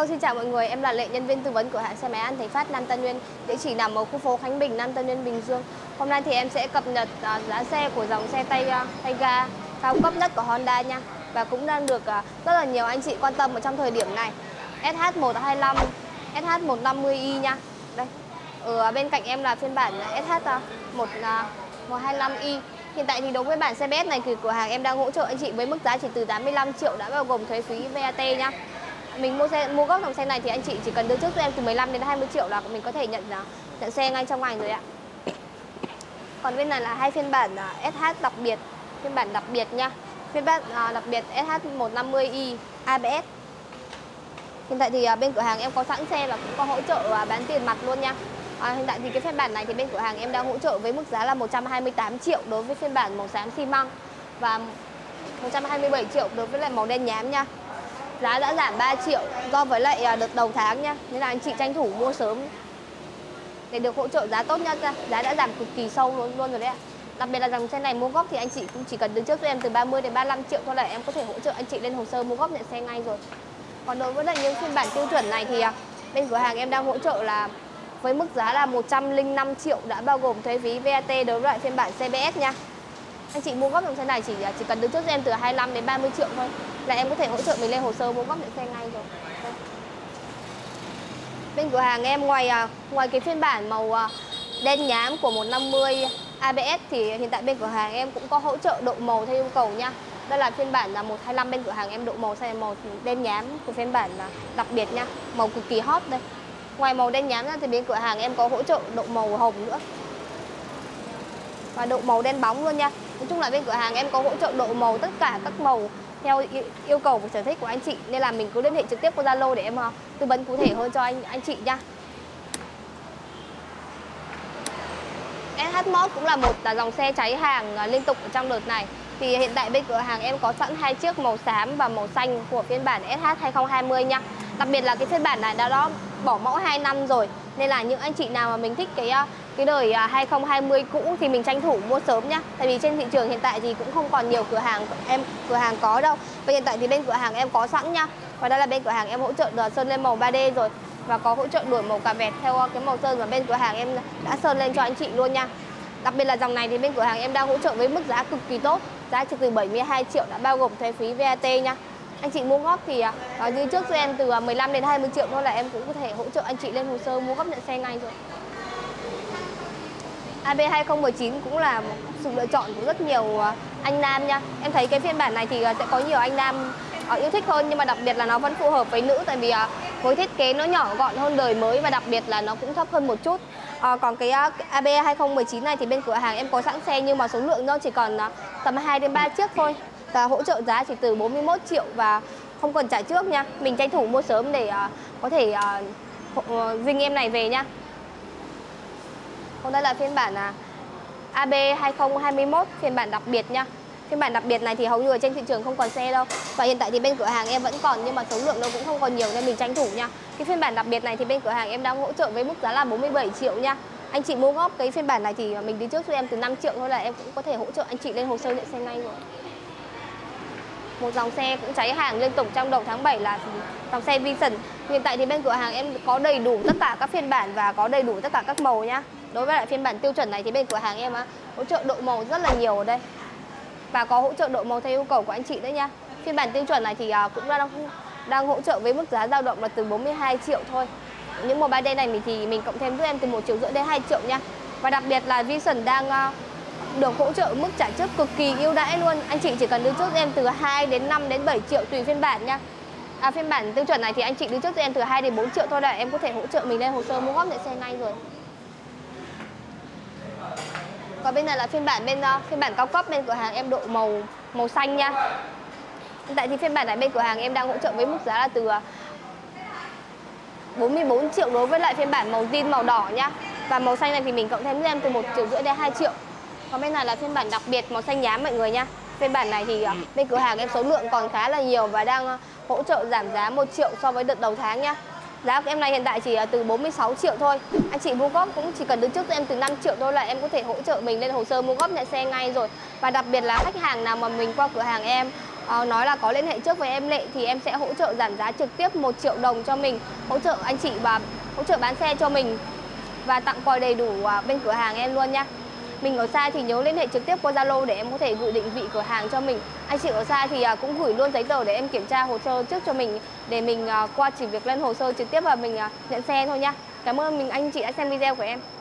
Hello, xin chào mọi người, em là Lệ, nhân viên tư vấn của hãng xe máy An Thành Phát Nam Tân Uyên, địa chỉ nằm ở khu phố Khánh Bình, Nam Tân Uyên, Bình Dương. Hôm nay thì em sẽ cập nhật giá xe của dòng xe tay ga cao cấp nhất của Honda nha. Và cũng đang được rất là nhiều anh chị quan tâm ở trong thời điểm này. SH125, SH150i nha. Đây, ở bên cạnh em là phiên bản SH125i. Hiện tại thì đối với bản xe BS này thì cửa hàng em đang hỗ trợ anh chị với mức giá chỉ từ 85 triệu đã bao gồm thuế phí VAT nha. Mình mua gốc dòng xe này thì anh chị chỉ cần đưa trước cho em từ 15 đến 20 triệu là mình có thể nhận xe ngay trong ngày rồi ạ. Còn bên này là hai phiên bản SH đặc biệt, phiên bản đặc biệt nha. Phiên bản đặc biệt SH150i ABS. Hiện tại thì bên cửa hàng em có sẵn xe và cũng có hỗ trợ bán tiền mặt luôn nha. Hiện tại thì cái phiên bản này thì bên cửa hàng em đang hỗ trợ với mức giá là 128 triệu đối với phiên bản màu xám xi măng và 127 triệu đối với lại màu đen nhám nha. Giá đã giảm 3 triệu do với lại đợt đầu tháng nha, nên là anh chị tranh thủ mua sớm để được hỗ trợ giá tốt nhất nha. Giá đã giảm cực kỳ sâu luôn rồi đấy ạ. Đặc biệt là dòng xe này mua góp thì anh chị cũng chỉ cần đứng trước cho em từ 30 đến 35 triệu thôi là em có thể hỗ trợ anh chị lên hồ sơ mua góp nhận xe ngay rồi. Còn đối với lại những phiên bản tiêu chuẩn này thì bên cửa hàng em đang hỗ trợ là với mức giá là 105 triệu đã bao gồm thuế phí VAT đối với loại phiên bản CBS nha. Anh chị mua góp dòng xe này chỉ cần đứng trước cho em từ 25 đến 30 triệu thôi là em có thể hỗ trợ mình lên hồ sơ mua góp nhận xe ngay rồi. Đây. Bên cửa hàng em ngoài cái phiên bản màu đen nhám của 150 ABS thì hiện tại bên cửa hàng em cũng có hỗ trợ độ màu theo yêu cầu nha. Đây là phiên bản 125 bên cửa hàng em độ màu xe màu đen nhám của phiên bản đặc biệt nha, màu cực kỳ hot đây. Ngoài màu đen nhám ra thì bên cửa hàng em có hỗ trợ độ màu hồng nữa và độ màu đen bóng luôn nha. Nói chung là bên cửa hàng em có hỗ trợ độ màu tất cả các màu theo yêu cầu và sở thích của anh chị, nên là mình cứ liên hệ trực tiếp qua Zalo để em tư vấn cụ thể hơn cho anh chị nha. SHMode cũng là một dòng xe cháy hàng liên tục ở trong đợt này. Thì hiện tại bên cửa hàng em có sẵn hai chiếc màu xám và màu xanh của phiên bản SH2020 nha. Đặc biệt là cái phiên bản này đã bỏ mẫu 2 năm rồi, nên là những anh chị nào mà mình thích cái đời 2020 cũ thì mình tranh thủ mua sớm nhá. Tại vì trên thị trường hiện tại thì cũng không còn nhiều cửa hàng có đâu. Và hiện tại thì bên cửa hàng em có sẵn nha. Và đây là bên cửa hàng em hỗ trợ sơn lên màu 3D rồi và có hỗ trợ đổi màu cà vẹt theo cái màu sơn mà bên cửa hàng em đã sơn lên cho anh chị luôn nha. Đặc biệt là dòng này thì bên cửa hàng em đang hỗ trợ với mức giá cực kỳ tốt, giá chỉ từ 72 triệu đã bao gồm thuế phí VAT nha. Anh chị mua góp thì như trước cho em từ 15 đến 20 triệu thôi là em cũng có thể hỗ trợ anh chị lên hồ sơ mua góp nhận xe ngay rồi. AB2019 cũng là một sự lựa chọn của rất nhiều anh nam nha. Em thấy cái phiên bản này thì sẽ có nhiều anh nam yêu thích hơn, nhưng mà đặc biệt là nó vẫn phù hợp với nữ, tại vì với thiết kế nó nhỏ gọn hơn đời mới và đặc biệt là nó cũng thấp hơn một chút. Còn cái AB2019 này thì bên cửa hàng em có sẵn xe nhưng mà số lượng nó chỉ còn tầm 2 đến 3 chiếc thôi. Và hỗ trợ giá chỉ từ 41 triệu và không cần trả trước nha. Mình tranh thủ mua sớm để có thể dinh em này về nha. Còn đây là phiên bản AB2021, phiên bản đặc biệt nha. Phiên bản đặc biệt này thì hầu như ở trên thị trường không còn xe đâu. Và hiện tại thì bên cửa hàng em vẫn còn nhưng mà số lượng nó cũng không còn nhiều nên mình tranh thủ nha. Cái phiên bản đặc biệt này thì bên cửa hàng em đang hỗ trợ với mức giá là 47 triệu nha. Anh chị mua góp cái phiên bản này thì mình đi trước cho em từ 5 triệu thôi là em cũng có thể hỗ trợ anh chị lên hồ sơ nhận xe ngay rồi. Một dòng xe cũng cháy hàng liên tục trong đầu tháng 7 là dòng xe VISION. Hiện tại thì bên cửa hàng em có đầy đủ tất cả các phiên bản và có đầy đủ tất cả các màu nhá. Đối với lại phiên bản tiêu chuẩn này thì bên cửa hàng em hỗ trợ độ màu rất là nhiều ở đây. Và có hỗ trợ độ màu theo yêu cầu của anh chị đấy nha. Phiên bản tiêu chuẩn này thì cũng đang hỗ trợ với mức giá dao động là từ 42 triệu thôi. Những màu 3D này thì mình cộng thêm giúp em từ 1,5 triệu đến 2 triệu nha. Và đặc biệt là VISION đang được hỗ trợ mức trả trước cực kỳ ưu đãi luôn. Anh chị chỉ cần đưa trước em từ 2 đến 5 đến 7 triệu tùy phiên bản nha. Phiên bản tiêu chuẩn này thì anh chị đưa trước em từ 2 đến 4 triệu thôi là em có thể hỗ trợ mình lên hồ sơ mua góp nhận xe ngay rồi. Còn bên này là phiên bản cao cấp, bên cửa hàng em độ màu xanh nha. Hiện tại thì phiên bản này bên cửa hàng em đang hỗ trợ với mức giá là từ 44 triệu đối với lại phiên bản màu jean màu đỏ nha. Và màu xanh này thì mình cộng thêm em từ 1,5 triệu đến 2 triệu. Còn bên này là phiên bản đặc biệt màu xanh nhám mọi người nha. Phiên bản này thì bên cửa hàng em số lượng còn khá là nhiều và đang hỗ trợ giảm giá 1 triệu so với đợt đầu tháng nha. Giá của em này hiện tại chỉ từ 46 triệu thôi. Anh chị mua góp cũng chỉ cần đứng trước cho em từ 5 triệu thôi là em có thể hỗ trợ mình lên hồ sơ mua góp nhận xe ngay rồi. Và đặc biệt là khách hàng nào mà mình qua cửa hàng em nói là có liên hệ trước với em Lệ thì em sẽ hỗ trợ giảm giá trực tiếp 1 triệu đồng cho mình, hỗ trợ anh chị và hỗ trợ bán xe cho mình và tặng quà đầy đủ bên cửa hàng em luôn nha. Mình ở xa thì nhớ liên hệ trực tiếp qua Zalo để em có thể gửi định vị cửa hàng cho mình. Anh chị ở xa thì cũng gửi luôn giấy tờ để em kiểm tra hồ sơ trước cho mình, để mình qua chỉ việc lên hồ sơ trực tiếp và mình nhận xe thôi nha. Cảm ơn anh chị đã xem video của em.